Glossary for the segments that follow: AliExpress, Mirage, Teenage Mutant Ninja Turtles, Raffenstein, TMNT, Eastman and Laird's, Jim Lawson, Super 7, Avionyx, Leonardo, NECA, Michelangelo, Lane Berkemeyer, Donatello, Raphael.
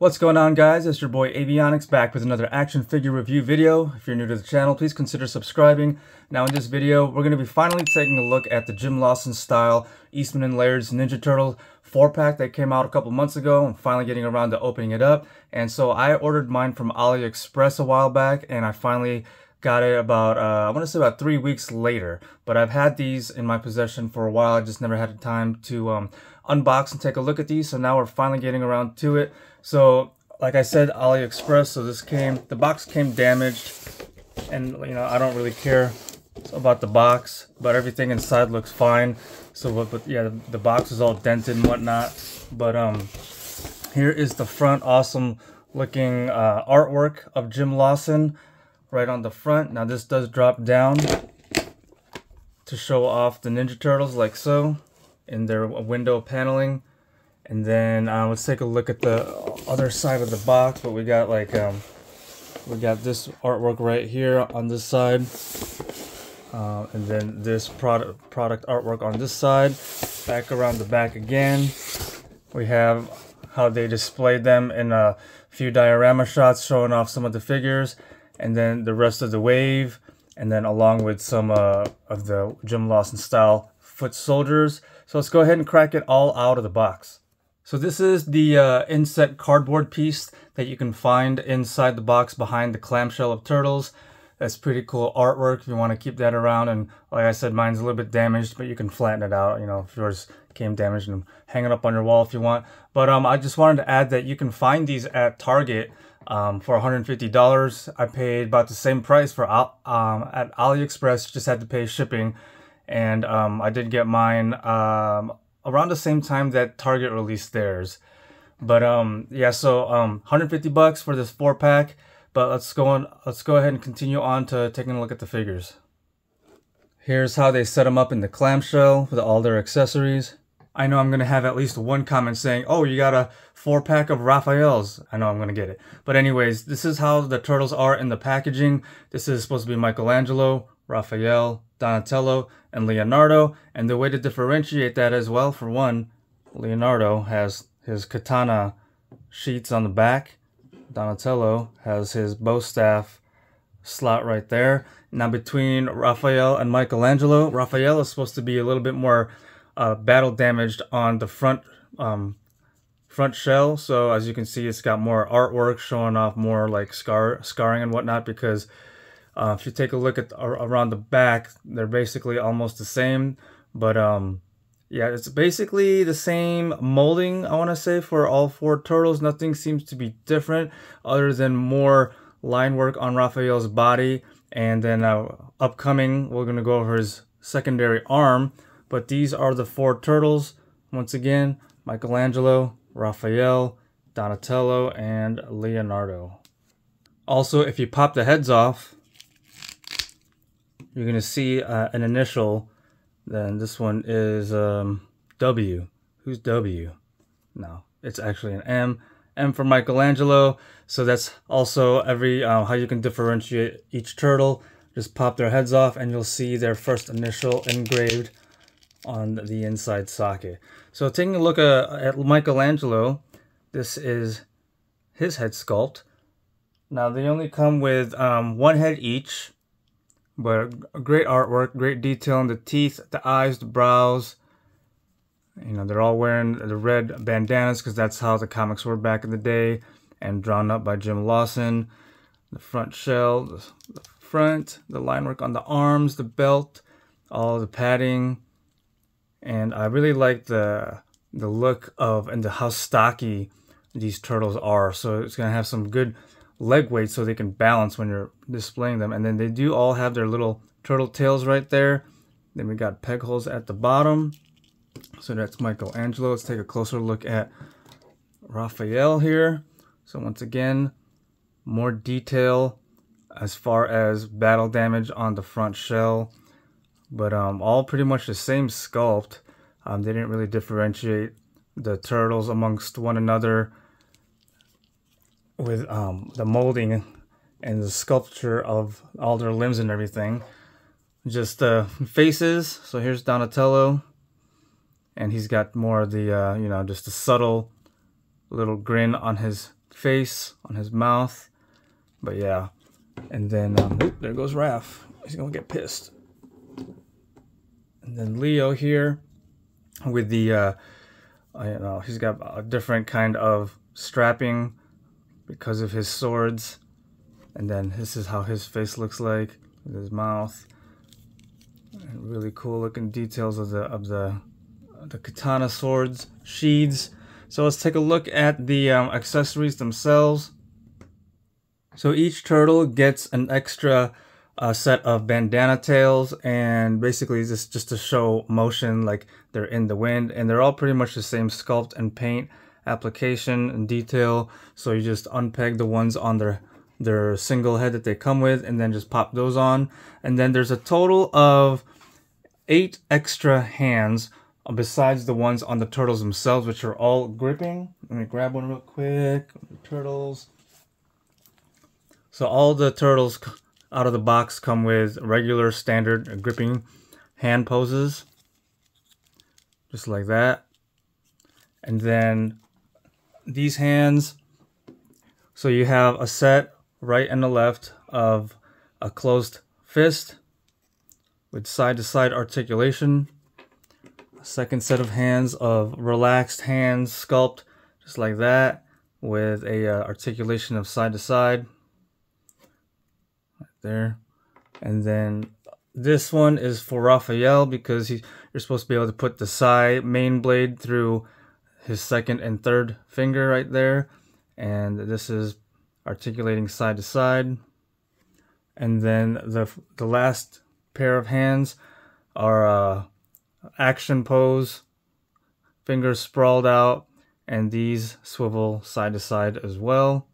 What's going on, guys? It's your boy Avionyx, back with another action figure review video. If you're new to the channel, please consider subscribing. Now in this video, we're going to be finally taking a look at the Jim Lawson style Eastman and Laird's Ninja Turtle 4-pack that came out a couple months ago. I'm finally getting around to opening it up. And so I ordered mine from AliExpress a while back, and I finally got it about, I want to say about 3 weeks later. But I've had these in my possession for a while. I just never had the time to unbox and take a look at these. So now we're finally getting around to it. So like I said, AliExpress, so this came, the box came damaged, and you know, I don't really care about the box, but everything inside looks fine. So but yeah, the box is all dented and whatnot, but here is the front. Awesome looking artwork of Jim Lawson right on the front. Now this does drop down to show off the Ninja Turtles, like so, in their window paneling. And then let's take a look at the other side of the box. But we got like we got this artwork right here on this side, and then this product artwork on this side. Back around the back again, we have how they displayed them in a few diorama shots showing off some of the figures, and then the rest of the wave, and then along with some of the Jim Lawson style foot soldiers. So let's go ahead and crack it all out of the box. So this is the inset cardboard piece that you can find inside the box behind the clamshell of turtles. That's pretty cool artwork if you want to keep that around. And like I said, mine's a little bit damaged, but you can flatten it out, you know, if yours came damaged, and hang it up on your wall if you want. But I just wanted to add that you can find these at Target for $150. I paid about the same price for at AliExpress, just had to pay shipping. And I did get mine around the same time that Target released theirs. But yeah, so 150 bucks for this 4-pack. But let's go ahead and continue on to taking a look at the figures. Here's how they set them up in the clamshell with all their accessories. I know I'm gonna have at least one comment saying, "Oh, you got a 4-pack of Raphaels." I know I'm gonna get it. But anyways, this is how the turtles are in the packaging. This is supposed to be Michelangelo, Raphael, Donatello, and Leonardo. And the way to differentiate that as well, for one, Leonardo has his katana sheets on the back. Donatello has his bow staff slot right there. Now between Raphael and Michelangelo, Raphael is supposed to be a little bit more battle damaged on the front front shell. So as you can see, it's got more artwork showing off more like scarring and whatnot, because if you take a look at around the back, they're basically almost the same. But yeah, it's basically the same molding, I want to say, for all four turtles. Nothing seems to be different other than more line work on Raphael's body. And then upcoming, we're going to go over his secondary arm. But these are the four turtles. Once again, Michelangelo, Raphael, Donatello, and Leonardo. Also, if you pop the heads off, you're going to see an initial. Then this one is W. Who's W? No, it's actually an M. M for Michelangelo. So that's also every how you can differentiate each turtle. Just pop their heads off and you'll see their first initial engraved on the inside socket. So taking a look at Michelangelo, this is his head sculpt. Now they only come with one head each. But great artwork, great detail on the teeth, the eyes, the brows. You know, they're all wearing the red bandanas because that's how the comics were back in the day and drawn up by Jim Lawson. The front shell, the front, the line work on the arms, the belt, all the padding. And I really like the look of and how stocky these turtles are. So it's going to have some good leg weight so they can balance when you're displaying them. And then they do all have their little turtle tails right there. Then we got peg holes at the bottom. So that's Michelangelo. Let's take a closer look at Raphael here. So once again, more detail as far as battle damage on the front shell, but all pretty much the same sculpt. They didn't really differentiate the turtles amongst one another with the molding and the sculpture of all their limbs and everything. Just the faces. So here's Donatello, and he's got more of the you know, just a subtle little grin on his face, on his mouth. But yeah, and then there goes Raph. He's gonna get pissed. And then Leo here with the I don't know, he's got a different kind of strapping because of his swords. And then this is how his face looks like with his mouth. And really cool looking details of the katana swords sheaths. So let's take a look at the accessories themselves. So each turtle gets an extra set of bandana tails, and basically this just to show motion like they're in the wind, and they're all pretty much the same sculpt and paint application and detail. So you just unpeg the ones on their single head that they come with and then just pop those on. And then there's a total of 8 extra hands besides the ones on the turtles themselves, which are all gripping. Let me grab one real quick. The turtles. So all the turtles out of the box come with regular standard gripping hand poses, just like that. And then these hands, so you have a set right and the left of a closed fist with side to side articulation. A second set of hands of relaxed hands sculpt just like that with a articulation of side to side. There. And then this one is for Raphael because you're supposed to be able to put the side main blade through his second and third finger right there, and this is articulating side to side. And then the last pair of hands are action pose, fingers sprawled out, and these swivel side to side as well.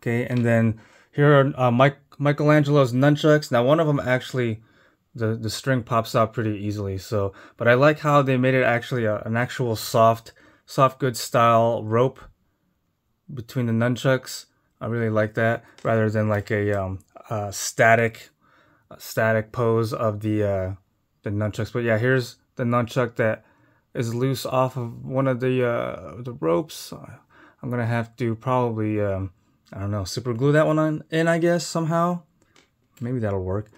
Okay, and then here are Michelangelo's nunchucks. Now one of them actually, the string pops out pretty easily. So, but I like how they made it actually an actual soft goods style rope between the nunchucks. I really like that rather than like a static pose of the nunchucks. But yeah, here's the nunchuck that is loose off of one of the ropes. I'm gonna have to probably. I don't know, super glue that one on in, I guess, somehow. Maybe that'll work.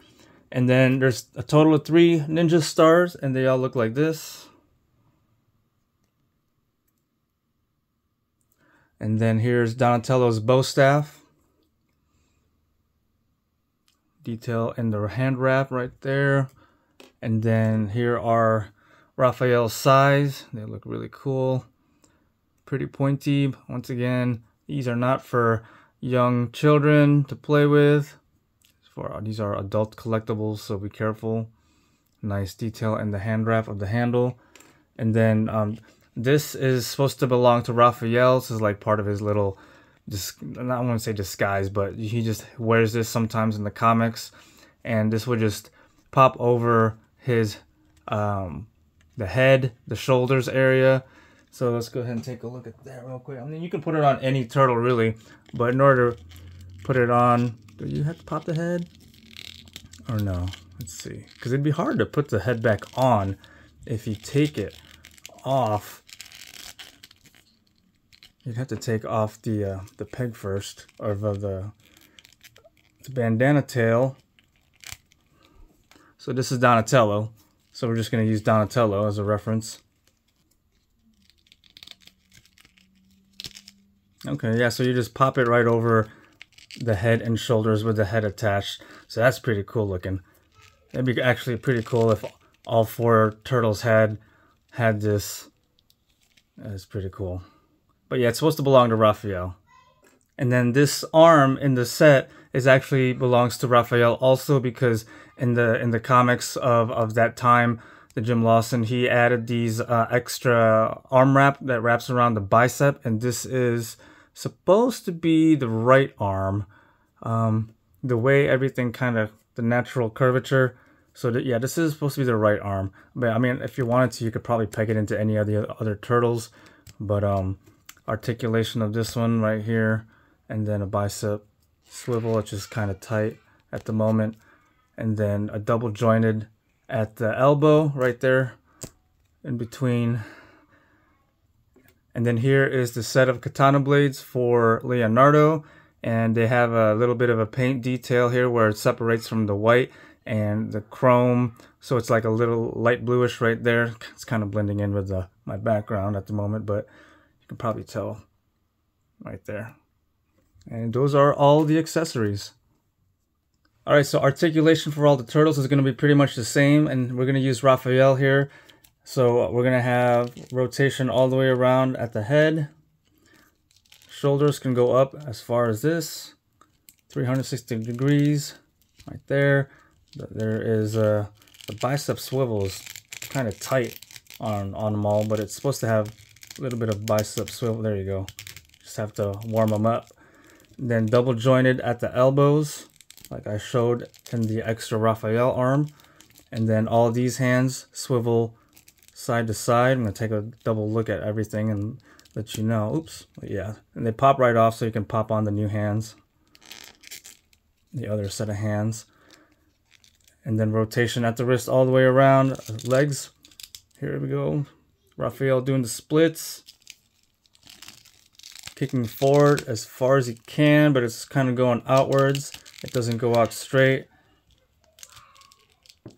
And then there's a total of 3 ninja stars, and they all look like this. And then here's Donatello's bow staff. Detail in the hand wrap right there. And then here are Raphael's size. They look really cool. Pretty pointy. Once again, these are not for young children to play with. These are adult collectibles, so be careful. Nice detail in the hand wrap of the handle. And then this is supposed to belong to Raphael. This is like part of his little, I don't want to say disguise, but he just wears this sometimes in the comics. And this would just pop over his the head, the shoulders area. So let's go ahead and take a look at that real quick. I mean, you can put it on any turtle really, but in order to put it on, do you have to pop the head or no? Let's see, because it'd be hard to put the head back on if you take it off. You'd have to take off the peg first of the bandana tail. So this is Donatello. So we're just gonna use Donatello as a reference. Okay, yeah, so you just pop it right over the head and shoulders with the head attached. So that's pretty cool looking. That'd be actually pretty cool if all 4 turtles had this. That's pretty cool. But yeah, it's supposed to belong to Raphael. And then this arm in the set is actually belongs to Raphael also, because in the comics of that time, the Jim Lawson, he added these extra arm wrap that wraps around the bicep, and this is supposed to be the right arm, the way everything kind of the natural curvature. So that, yeah, this is supposed to be the right arm. But I mean, if you wanted to, you could probably peg it into any of the other turtles. But articulation of this one right here, and then a bicep swivel, which is kind of tight at the moment, and then a double jointed at the elbow right there in between. And then here is the set of katana blades for Leonardo. And they have a little bit of a paint detail here where it separates from the white and the chrome. So it's like a little light bluish right there. It's kind of blending in with my background at the moment, but you can probably tell right there. And those are all the accessories. All right, so articulation for all the turtles is going to be pretty much the same, and we're going to use Raphael here. So we're going to have rotation all the way around at the head. Shoulders can go up as far as this, 360 degrees right there. There is the bicep swivels kind of tight on them all, but it's supposed to have a little bit of bicep swivel. There you go. Just have to warm them up. Then double jointed at the elbows, like I showed in the extra Raphael arm. And then all these hands swivel side to side. I'm going to take a double look at everything and let you know. Oops. Yeah. And they pop right off, so you can pop on the new hands, the other set of hands. And then rotation at the wrist all the way around. Legs. Here we go. Raphael doing the splits. Kicking forward as far as he can, but it's kind of going outwards. It doesn't go out straight.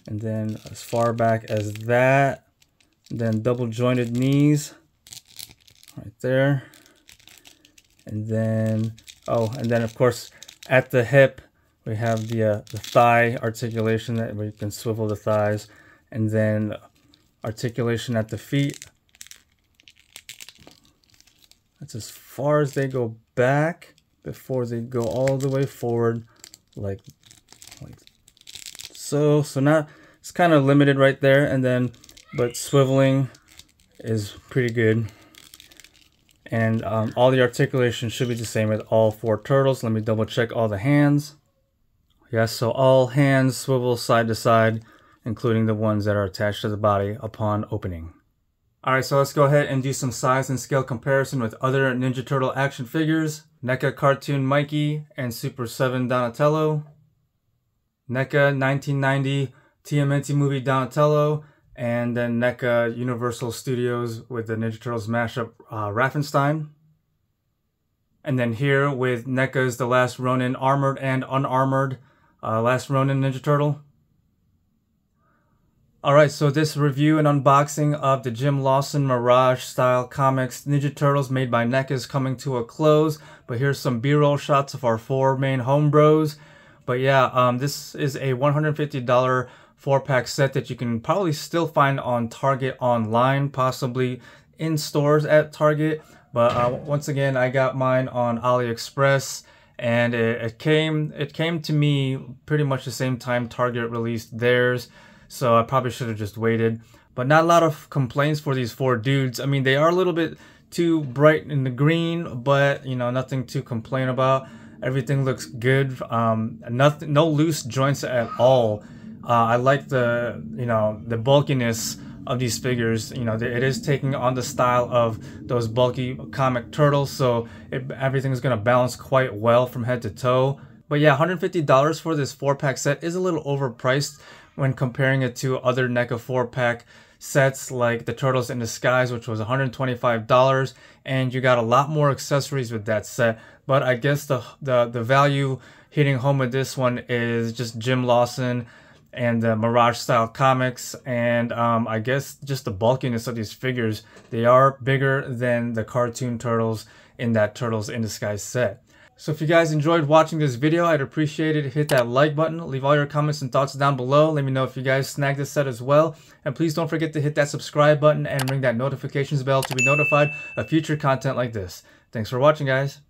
And then as far back as that. Then double jointed knees right there. And then, of course, at the hip, we have the thigh articulation that we can swivel the thighs. And then articulation at the feet. That's as far as they go back before they go all the way forward, like so. So now it's kind of limited right there, and then, but swiveling is pretty good. And all the articulation should be the same with all four turtles. Let me double check all the hands. Yes, so all hands swivel side to side, including the ones that are attached to the body upon opening. All right, so let's go ahead and do some size and scale comparison with other Ninja Turtle action figures. NECA Cartoon Mikey and Super 7 Donatello. NECA 1990 TMNT movie Donatello. And then NECA Universal Studios with the Ninja Turtles mashup Raffenstein. And then here with NECA's The Last Ronin armored and unarmored Last Ronin Ninja Turtle. Alright, so this review and unboxing of the Jim Lawson Mirage style comics Ninja Turtles made by NECA is coming to a close, but here's some B-roll shots of our four main home bros. But yeah, this is a $150 4-pack set that you can probably still find on Target online, possibly in stores at Target. But once again, I got mine on AliExpress, and it came to me pretty much the same time Target released theirs. So I probably should have just waited. But not a lot of complaints for these four dudes. I mean, they are a little bit too bright in the green, but you know, nothing to complain about. Everything looks good. Nothing, no loose joints at all. I like the bulkiness of these figures. You know, it is taking on the style of those bulky comic turtles, so everything is going to balance quite well from head to toe. But yeah, $150 for this 4-pack set is a little overpriced when comparing it to other NECA 4-pack sets like the Turtles in Disguise, which was $125, and you got a lot more accessories with that set. But I guess the value hitting home with this one is just Jim Lawson and the Mirage style comics, and I guess just the bulkiness of these figures. They are bigger than the cartoon turtles in that Turtles in Disguise set. So if you guys enjoyed watching this video, I'd appreciate it. Hit that like button, leave all your comments and thoughts down below. Let me know if you guys snagged this set as well, and please don't forget to hit that subscribe button and ring that notifications bell to be notified of future content like this. Thanks for watching, guys.